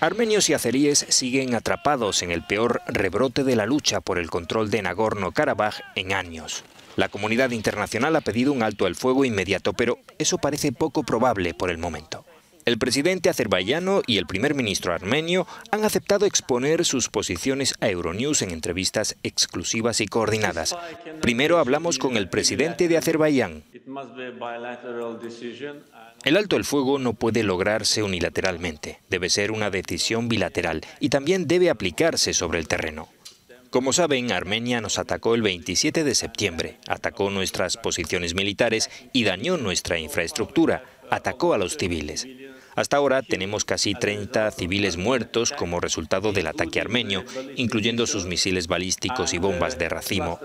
Armenios y azeríes siguen atrapados en el peor rebrote de la lucha por el control de Nagorno-Karabaj en años. La comunidad internacional ha pedido un alto al fuego inmediato, pero eso parece poco probable por el momento. El presidente azerbaiyano y el primer ministro armenio han aceptado exponer sus posiciones a Euronews en entrevistas exclusivas y coordinadas. Primero hablamos con el presidente de Azerbaiyán. El alto el fuego no puede lograrse unilateralmente. Debe ser una decisión bilateral y también debe aplicarse sobre el terreno. Como saben, Armenia nos atacó el 27 de septiembre, atacó nuestras posiciones militares y dañó nuestra infraestructura, atacó a los civiles. Hasta ahora tenemos casi 30 civiles muertos como resultado del ataque armenio, incluyendo sus misiles balísticos y bombas de racimo.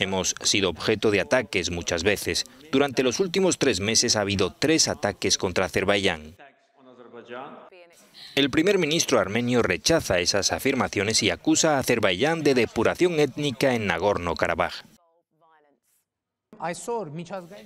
Hemos sido objeto de ataques muchas veces. Durante los últimos 3 meses ha habido 3 ataques contra Azerbaiyán. El primer ministro armenio rechaza esas afirmaciones y acusa a Azerbaiyán de depuración étnica en Nagorno-Karabaj.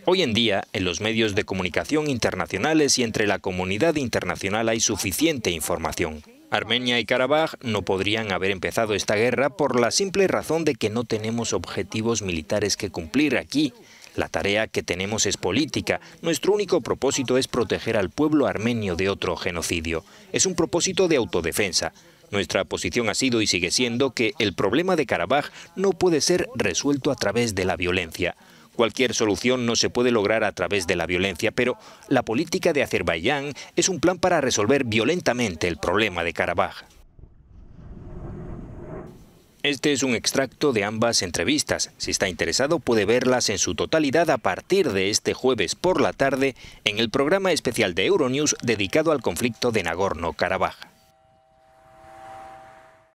Hoy en día, en los medios de comunicación internacionales y entre la comunidad internacional hay suficiente información. Armenia y Karabaj no podrían haber empezado esta guerra por la simple razón de que no tenemos objetivos militares que cumplir aquí. La tarea que tenemos es política. Nuestro único propósito es proteger al pueblo armenio de otro genocidio. Es un propósito de autodefensa. Nuestra posición ha sido y sigue siendo que el problema de Karabaj no puede ser resuelto a través de la violencia. Cualquier solución no se puede lograr a través de la violencia, pero la política de Azerbaiyán es un plan para resolver violentamente el problema de Karabaj. Este es un extracto de ambas entrevistas. Si está interesado, puede verlas en su totalidad a partir de este jueves por la tarde en el programa especial de Euronews dedicado al conflicto de Nagorno-Karabaj.